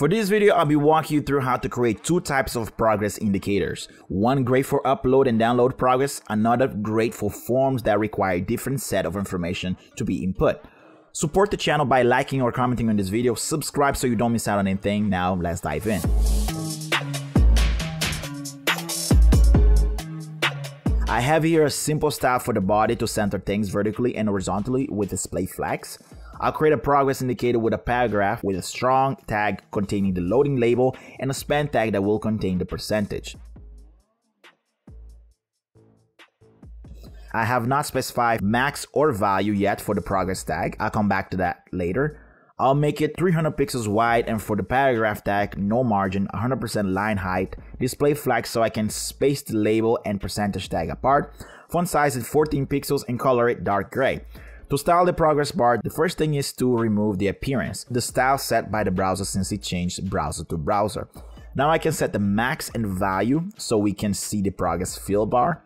For this video, I'll be walking you through how to create two types of progress indicators. One great for upload and download progress, another great for forms that require a different set of information to be input. Support the channel by liking or commenting on this video, subscribe so you don't miss out on anything. Now let's dive in. I have here a simple style for the body to center things vertically and horizontally with display flags. I'll create a progress indicator with a paragraph with a strong tag containing the loading label and a span tag that will contain the percentage. I have not specified max or value yet for the progress tag. I'll come back to that later. I'll make it 300 pixels wide, and for the paragraph tag, no margin, 100% line height, display flag so I can space the label and percentage tag apart, font size at 14 pixels and color it dark gray. To style the progress bar, the first thing is to remove the appearance, the style set by the browser since it changed browser to browser. Now I can set the max and value so we can see the progress fill bar.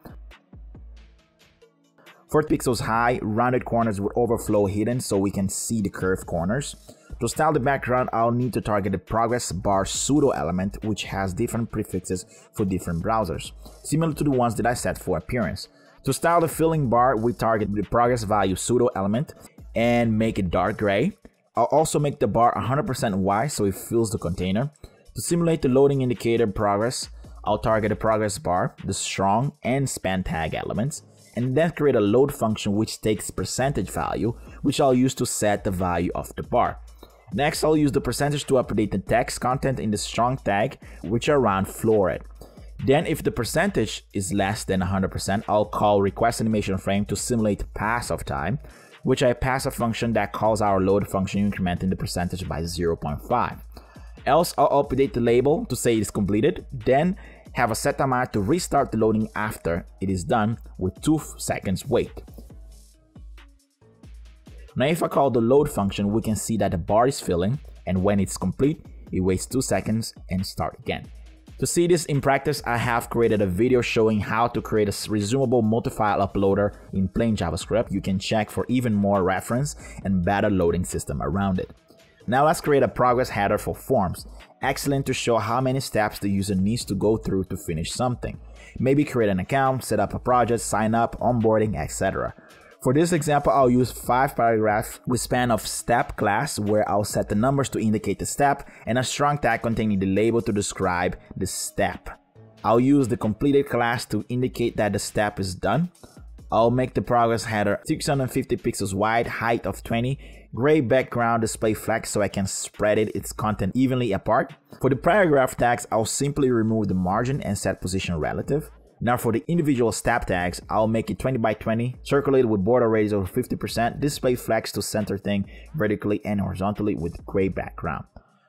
4 pixels high, rounded corners with overflow hidden so we can see the curved corners. To style the background, I'll need to target the progress bar pseudo element, which has different prefixes for different browsers, similar to the ones that I set for appearance. To style the filling bar, we target the progress value pseudo element and make it dark gray. I'll also make the bar 100% wide so it fills the container. To simulate the loading indicator progress, I'll target the progress bar, the strong and span tag elements, and then create a load function which takes percentage value, which I'll use to set the value of the bar. Next, I'll use the percentage to update the text content in the strong tag, which are around florid. Then if the percentage is less than 100%, I'll call request animation frame to simulate pass of time, which I pass a function that calls our load function incrementing the percentage by 0.5. Else I'll update the label to say it's completed, then have a set timer to restart the loading after it is done with 2 seconds wait. Now if I call the load function, we can see that the bar is filling, and when it's complete, it waits 2 seconds and start again. To see this in practice, I have created a video showing how to create a resumable multi-file uploader in plain JavaScript. You can check for even more reference and better loading system around it. Now let's create a progress header for forms. Excellent to show how many steps the user needs to go through to finish something. Maybe create an account, set up a project, sign up, onboarding, etc. For this example, I'll use 5 paragraphs with span of step class where I'll set the numbers to indicate the step and a strong tag containing the label to describe the step. I'll use the completed class to indicate that the step is done. I'll make the progress header 650 pixels wide, height of 20, gray background, display flag so I can spread its content evenly apart. For the paragraph tags, I'll simply remove the margin and set position relative. Now for the individual step tags, I'll make it 20 by 20, circulated with border radius over 50%, display flags to center thing vertically and horizontally with gray background.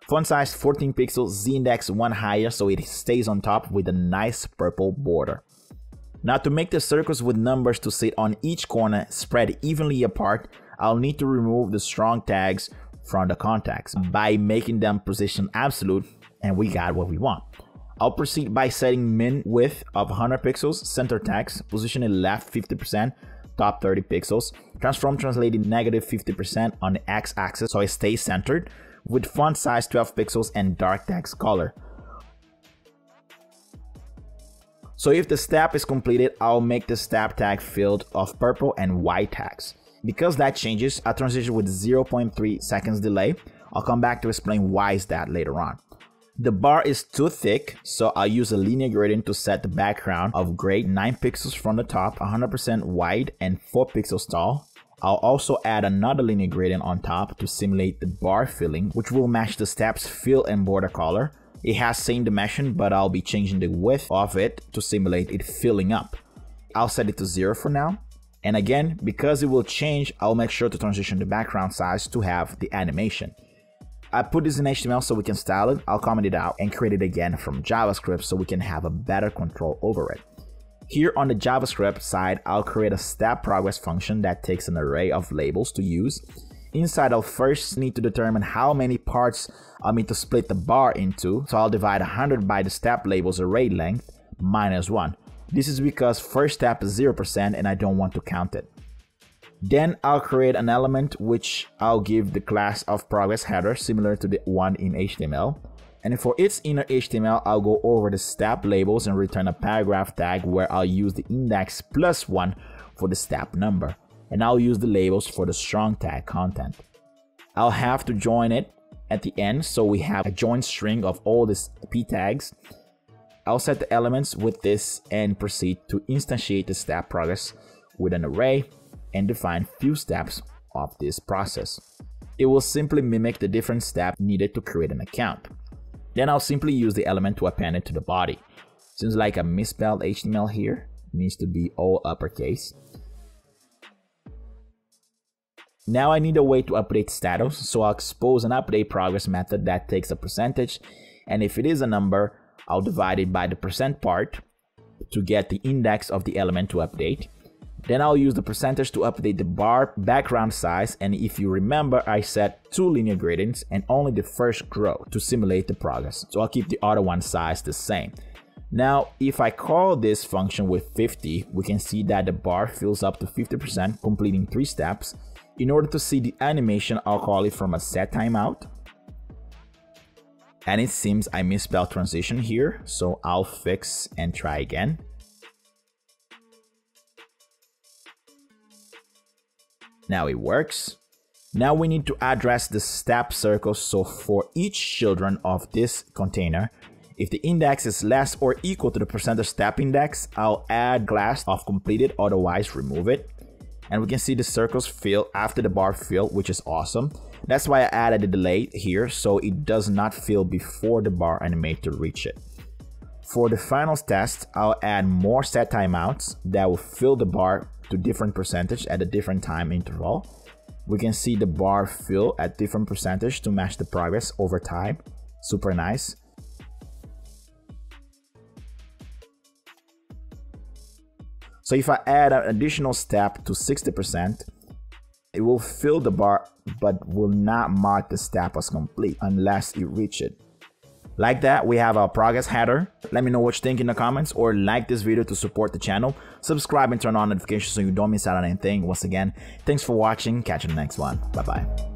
Font size 14 pixels, z-index 1 higher so it stays on top with a nice purple border. Now to make the circles with numbers to sit on each corner spread evenly apart, I'll need to remove the strong tags from the contacts by making them position absolute, and we got what we want. I'll proceed by setting min width of 100 pixels, center tags, position in left 50%, top 30 pixels, transform translated negative 50% on the x-axis so it stays centered, with font size 12 pixels and dark text color. So if the step is completed, I'll make the step tag filled of purple and white tags. Because that changes, I'll transition with 0.3 seconds delay. I'll come back to explain why is that later on. The bar is too thick, so I'll use a linear gradient to set the background of gray 9 pixels from the top, 100% wide and 4 pixels tall. I'll also add another linear gradient on top to simulate the bar filling, which will match the step's fill and border color. It has same dimension, but I'll be changing the width of it to simulate it filling up. I'll set it to 0 for now. And again, because it will change, I'll make sure to transition the background size to have the animation. I put this in HTML so we can style it. I'll comment it out and create it again from JavaScript so we can have a better control over it. Here on the JavaScript side, I'll create a step progress function that takes an array of labels to use. Inside, I'll first need to determine how many parts I need to split the bar into, so I'll divide 100 by the step label's array length minus 1. This is because first step is 0% and I don't want to count it. Then I'll create an element which I'll give the class of progress header similar to the one in HTML. And for its inner HTML, I'll go over the step labels and return a paragraph tag where I'll use the index plus 1 for the step number. And I'll use the labels for the strong tag content. I'll have to join it at the end, so we have a joined string of all these p tags. I'll set the elements with this and proceed to instantiate the step progress with an array and define few steps of this process. It will simply mimic the different steps needed to create an account. Then I'll simply use the element to append it to the body. Seems like a misspelled HTML here, it needs to be all uppercase. Now I need a way to update status, so I'll expose an update progress method that takes a percentage, and if it is a number, I'll divide it by the percent part to get the index of the element to update. Then I'll use the percentage to update the bar background size, and if you remember, I set 2 linear gradients and only the first grow to simulate the progress, so I'll keep the other one size the same. Now, if I call this function with 50, we can see that the bar fills up to 50%, completing 3 steps. In order to see the animation, I'll call it from a set timeout. And it seems I misspelled transition here, so I'll fix and try again. Now it works. Now we need to address the step circle, so for each children of this container, if the index is less or equal to the percentage step index, I'll add class of completed, otherwise remove it. And we can see the circles fill after the bar fill, which is awesome. That's why I added a delay here, so it does not fill before the bar animate to reach it. For the final test, I'll add more set timeouts that will fill the bar to different percentage at a different time interval. We can see the bar fill at different percentage to match the progress over time. Super nice. So if I add an additional step to 60%, it will fill the bar but will not mark the step as complete unless it reaches it. Like that, we have our progress header. Let me know what you think in the comments, or like this video to support the channel. Subscribe and turn on notifications so you don't miss out on anything. Once again, thanks for watching. Catch you in the next one. Bye bye.